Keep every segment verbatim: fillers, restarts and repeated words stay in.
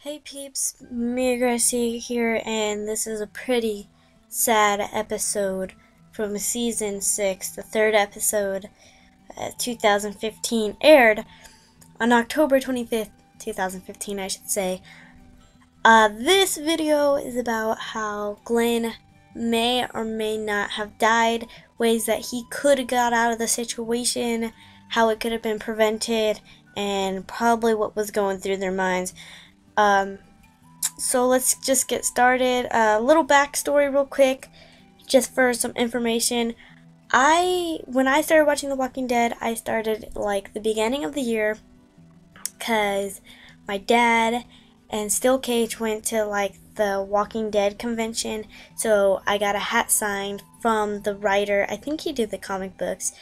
Hey peeps, Mia Garcia here, and this is a pretty sad episode from season six. The third episode, uh, two thousand fifteen, aired on October twenty-fifth, two thousand fifteen, I should say. Uh, this video is about how Glenn may or may not have died, ways that he could have got out of the situation, how it could have been prevented, and probably what was going through their minds. Um, so let's just get started. A uh, little backstory real quick, just for some information. I, when I started watching The Walking Dead, I started like the beginning of the year because my dad and Steel Cage went to like the Walking Dead convention, so I got a hat signed from the writer. I think he did the comic books.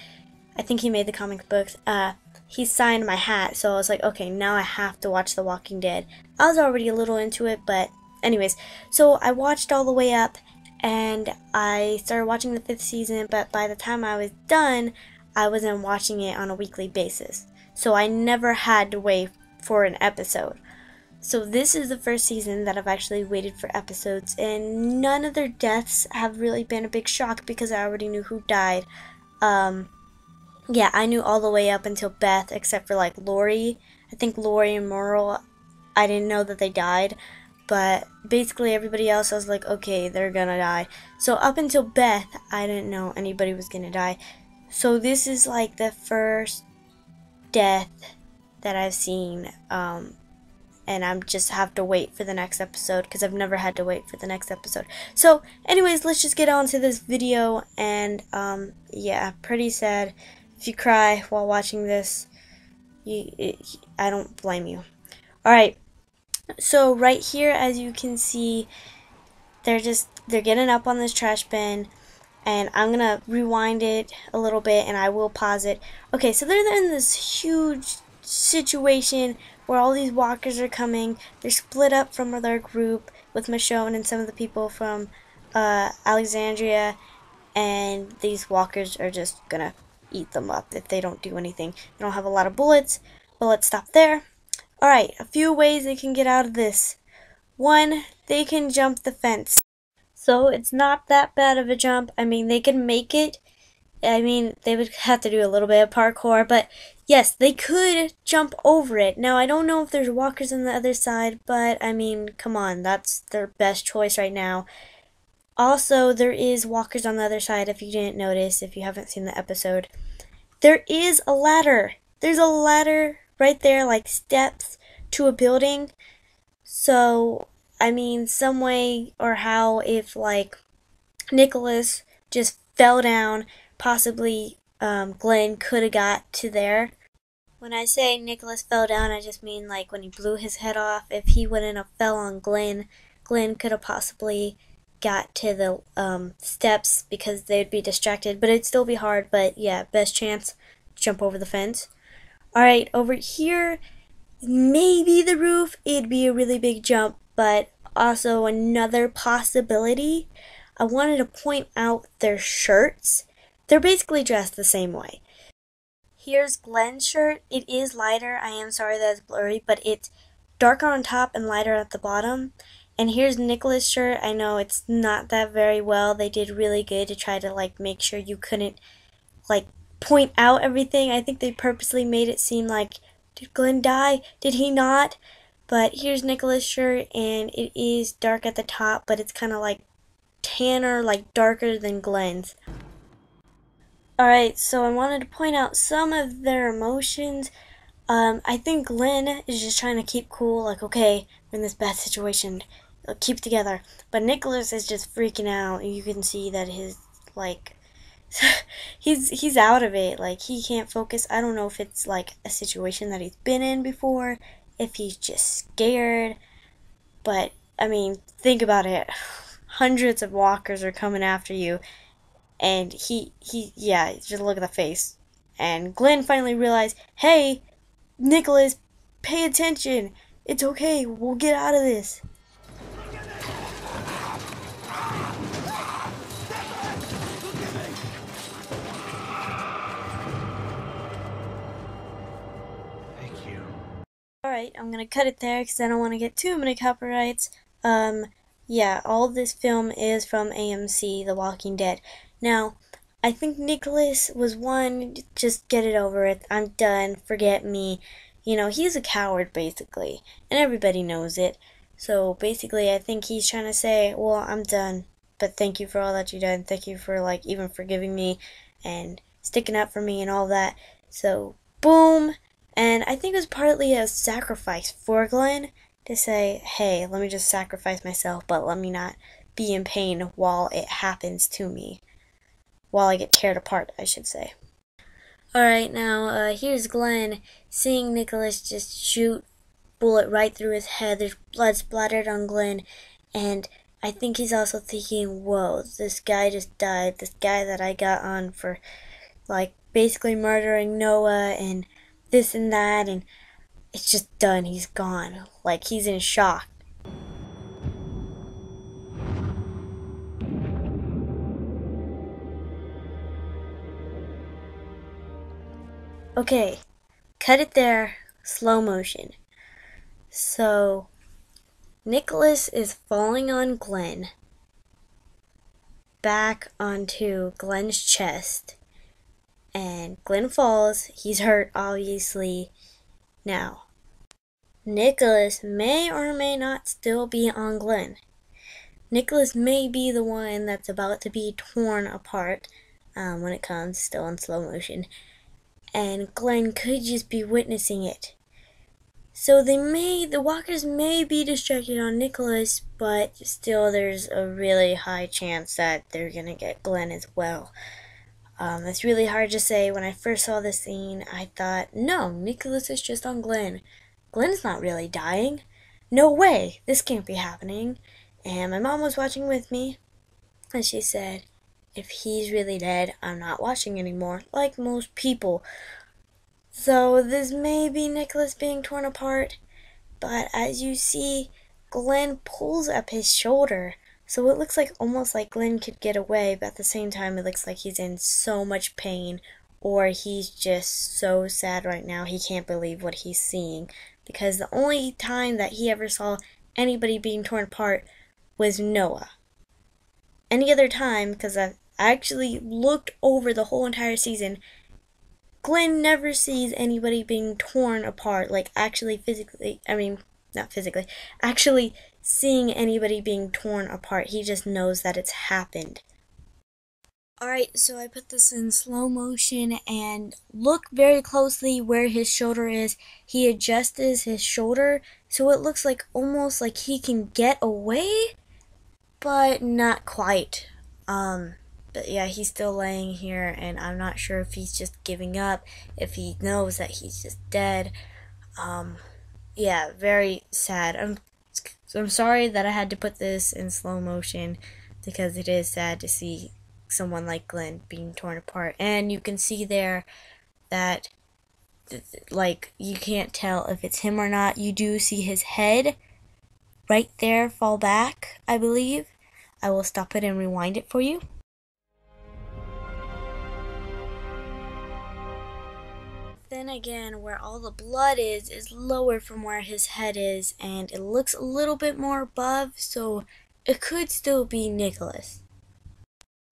I think he made the comic books. Uh, he signed my hat, so I was like, okay, now I have to watch The Walking Dead. I was already a little into it, but anyways, so I watched all the way up, and I started watching the fifth season, but by the time I was done, I wasn't watching it on a weekly basis, so I never had to wait for an episode. So this is the first season that I've actually waited for episodes, and none of their deaths have really been a big shock because I already knew who died. Um... Yeah, I knew all the way up until Beth, except for, like, Lori. I think Lori and Merle, I didn't know that they died. But basically everybody else, I was like, okay, they're gonna die. So up until Beth, I didn't know anybody was gonna die. So this is, like, the first death that I've seen. Um, and I'm just have to wait for the next episode, because I've never had to wait for the next episode. So, anyways, let's just get on to this video. And, um, yeah, pretty sad. If you cry while watching this, you, it, I don't blame you. Alright, so right here, as you can see, they're just, they're getting up on this trash bin, and I'm gonna rewind it a little bit, and I will pause it. Okay, so they're in this huge situation where all these walkers are coming. They're split up from their group with Michonne and some of the people from uh, Alexandria, and these walkers are just gonna eat them up if they don't do anything. They don't have a lot of bullets, but let's stop there. Alright, a few ways they can get out of this. One, they can jump the fence. So it's not that bad of a jump. I mean, they can make it. I mean, they would have to do a little bit of parkour, but yes, they could jump over it. Now, I don't know if there's walkers on the other side, but I mean, come on, that's their best choice right now. Also, there is walkers on the other side, if you didn't notice, if you haven't seen the episode. There is a ladder. There's a ladder right there, like steps to a building. So, I mean, some way or how, if, like, Nicholas just fell down, possibly um, Glenn could have got to there. When I say Nicholas fell down, I just mean, like, when he blew his head off. If he wouldn't have fell on Glenn, Glenn could have possibly got to the um, steps because they'd be distracted, but it'd still be hard. But yeah, best chance, jump over the fence. Alright, over here, maybe the roof, it'd be a really big jump, but also another possibility, I wanted to point out their shirts. They're basically dressed the same way. Here's Glenn's shirt. It is lighter, I am sorry that's blurry, but it's darker on top and lighter at the bottom. And here's Nicholas' shirt. I know it's not that very well. They did really good to try to, like, make sure you couldn't, like, point out everything. I think they purposely made it seem like, did Glenn die? Did he not? But here's Nicholas' shirt, and it is dark at the top, but it's kind of, like, tanner, like, darker than Glenn's. Alright, so I wanted to point out some of their emotions. Um, I think Glenn is just trying to keep cool, like, okay, we're in this bad situation, keep together. But Nicholas is just freaking out. You can see that his, like, he's he's out of it. Like, he can't focus. I don't know if it's, like, a situation that he's been in before, if he's just scared. But, I mean, think about it. Hundreds of walkers are coming after you. And he, he, yeah, just look at the face. And Glenn finally realized, hey, Nicholas, pay attention. It's okay. We'll get out of this. Thank you. Alright, I'm gonna cut it there because I don't want to get too many copyrights. Um, yeah, all of this film is from A M C, The Walking Dead. Now, I think Nicholas was one, just get it over with, I'm done, forget me. You know, he's a coward, basically, and everybody knows it. So, basically, I think he's trying to say, well, I'm done, but thank you for all that you done, thank you for, like, even forgiving me and sticking up for me and all that. So, boom! And I think it was partly a sacrifice for Glenn to say, hey, let me just sacrifice myself, but let me not be in pain while it happens to me. While I get teared apart, I should say. Alright, now, uh, here's Glenn seeing Nicholas just shoot bullet right through his head. There's blood splattered on Glenn, and I think he's also thinking, whoa, this guy just died. This guy that I got on for, like, basically murdering Noah and this and that, and it's just done. He's gone. Like, he's in shock. Okay, cut it there, slow motion. So, Nicholas is falling on Glenn, back onto Glenn's chest, and Glenn falls, he's hurt obviously. Now, Nicholas may or may not still be on Glenn. Nicholas may be the one that's about to be torn apart um, when it comes still in slow motion. And Glenn could just be witnessing it. So they may, the walkers may be distracted on Nicholas, but still there's a really high chance that they're gonna get Glenn as well. Um, it's really hard to say. When I first saw this scene, I thought, no, Nicholas is just on Glenn. Glenn's not really dying. No way, this can't be happening. And my mom was watching with me, and she said, if he's really dead, I'm not watching anymore, like most people. So this may be Nicholas being torn apart, but as you see, Glenn pulls up his shoulder. So it looks like almost like Glenn could get away, but at the same time it looks like he's in so much pain, or he's just so sad right now he can't believe what he's seeing. Because the only time that he ever saw anybody being torn apart was Noah. Any other time, because I've actually looked over the whole entire season, Glenn never sees anybody being torn apart, like actually physically, I mean, not physically, actually seeing anybody being torn apart. He just knows that it's happened. Alright, so I put this in slow motion, and look very closely where his shoulder is. He adjusts his shoulder, so it looks like almost like he can get away, but not quite. Um, but yeah, he's still laying here, and I'm not sure if he's just giving up, if he knows that he's just dead. Um, yeah, very sad. I'm, I'm sorry that I had to put this in slow motion, because it is sad to see someone like Glenn being torn apart. And you can see there that, like, you can't tell if it's him or not. You do see his head right there fall back, I believe. I will stop it and rewind it for you. Then again, where all the blood is, is lower from where his head is, and it looks a little bit more above, so it could still be Nicholas.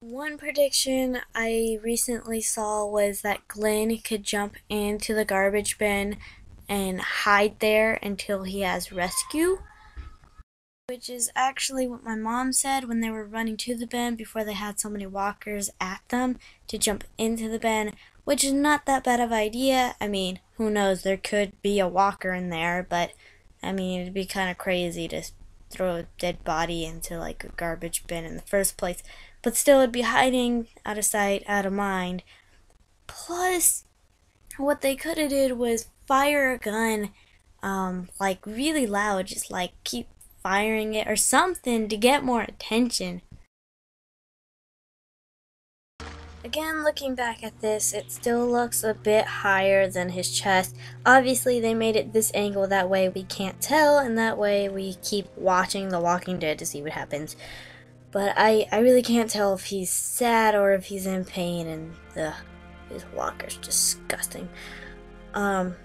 One prediction I recently saw was that Glenn could jump into the garbage bin and hide there until he has rescue. Which is actually what my mom said when they were running to the bin before they had so many walkers at them, to jump into the bin, which is not that bad of an idea. I mean, who knows, there could be a walker in there, but I mean, it'd be kind of crazy to throw a dead body into like a garbage bin in the first place, but still it'd be hiding out of sight, out of mind. Plus, what they could have did was fire a gun, um, like really loud, just like keep firing it or something to get more attention. Again, looking back at this, it still looks a bit higher than his chest. Obviously, they made it this angle, that way we can't tell, and that way we keep watching The Walking Dead to see what happens. But I, I really can't tell if he's sad or if he's in pain, and the his walker's disgusting. Um,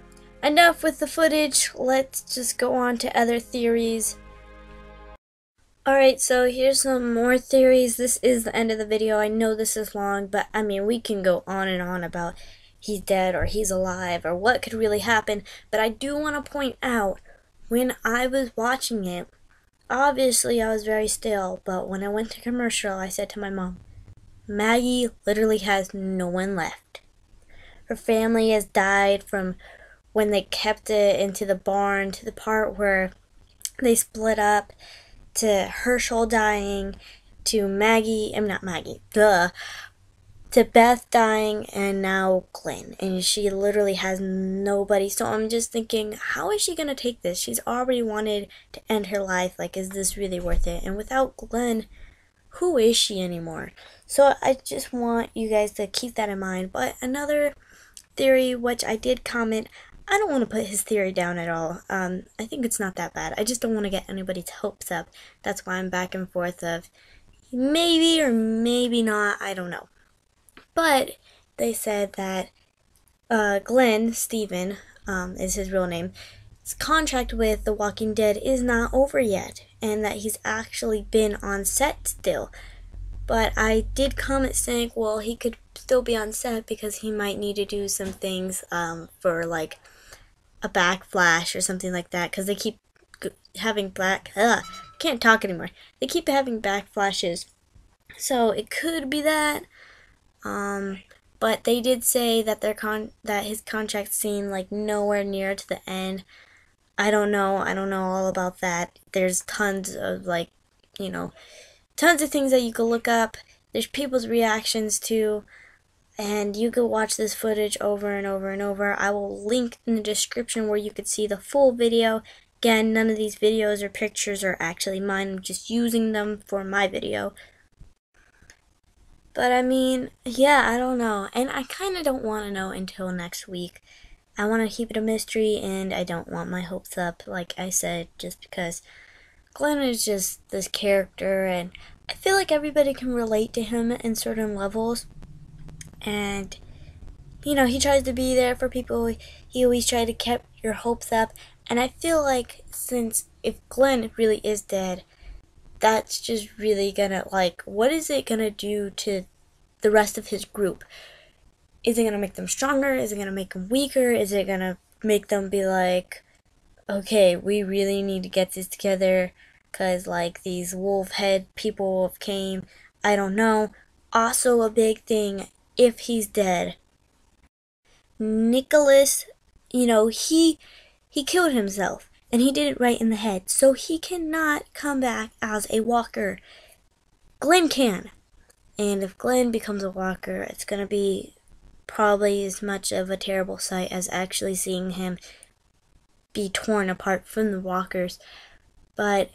Enough with the footage, let's just go on to other theories. Alright, so here's some more theories. This is the end of the video. I know this is long, but I mean, we can go on and on about he's dead or he's alive or what could really happen. But I do want to point out, when I was watching it, obviously I was very still, but when I went to commercial, I said to my mom, Maggie literally has no one left. Her family has died from when they kept it into the barn to the part where they split up, to Herschel dying, to Maggie, I'm not Maggie, duh, to Beth dying, and now Glenn. And she literally has nobody. So I'm just thinking, how is she going to take this? She's already wanted to end her life. Like, is this really worth it? And without Glenn, who is she anymore? So I just want you guys to keep that in mind. But another theory, which I did comment, I don't want to put his theory down at all. Um, I think it's not that bad. I just don't want to get anybody's hopes up. That's why I'm back and forth of maybe or maybe not. I don't know. But they said that uh, Glenn, Steven, um, is his real name, his contract with The Walking Dead is not over yet, and that he's actually been on set still. But I did comment saying, well, he could still be on set because he might need to do some things um, for, like, a backflash or something like that, because they keep having black... Ugh, can't talk anymore. They keep having backflashes. So it could be that... Um, but they did say that their con that his contract seemed like nowhere near to the end. I don't know. I don't know all about that. There's tons of, like, you know, tons of things that you could look up. There's people's reactions to, and you could watch this footage over and over and over. I will link in the description where you could see the full video. Again, none of these videos or pictures are actually mine. I'm just using them for my video. But I mean, yeah, I don't know. And I kind of don't want to know until next week. I want to keep it a mystery, and I don't want my hopes up, like I said, just because Glenn is just this character, and I feel like everybody can relate to him in certain levels. And, you know, he tries to be there for people. He always tried to keep your hopes up. And I feel like since if Glenn really is dead, that's just really gonna, like, what is it gonna do to the rest of his group? Is it gonna make them stronger? Is it gonna make them weaker? Is it gonna make them be like, okay, we really need to get this together because, like, these wolf head people came? I don't know. Also, a big thing, if he's dead, Nicholas, you know, he he killed himself. And he did it right in the head. So he cannot come back as a walker. Glenn can. And if Glenn becomes a walker, it's going to be probably as much of a terrible sight as actually seeing him be torn apart from the walkers. But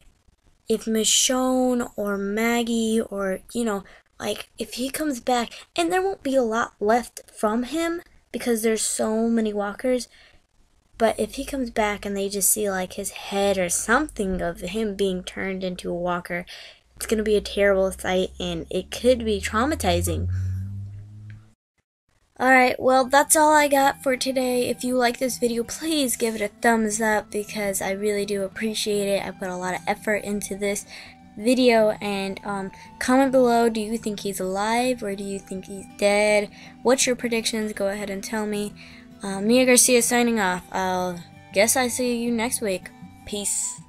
if Michonne or Maggie or, you know, like, if he comes back, and there won't be a lot left from him because there's so many walkers. But if he comes back and they just see, like, his head or something of him being turned into a walker, it's going to be a terrible sight, and it could be traumatizing. Alright, well, that's all I got for today. If you like this video, please give it a thumbs up because I really do appreciate it. I put a lot of effort into this video, and um, comment below, do you think he's alive or do you think he's dead? What's your predictions? Go ahead and tell me. Uh, Mia Garcia signing off. I'll guess I see you next week. Peace.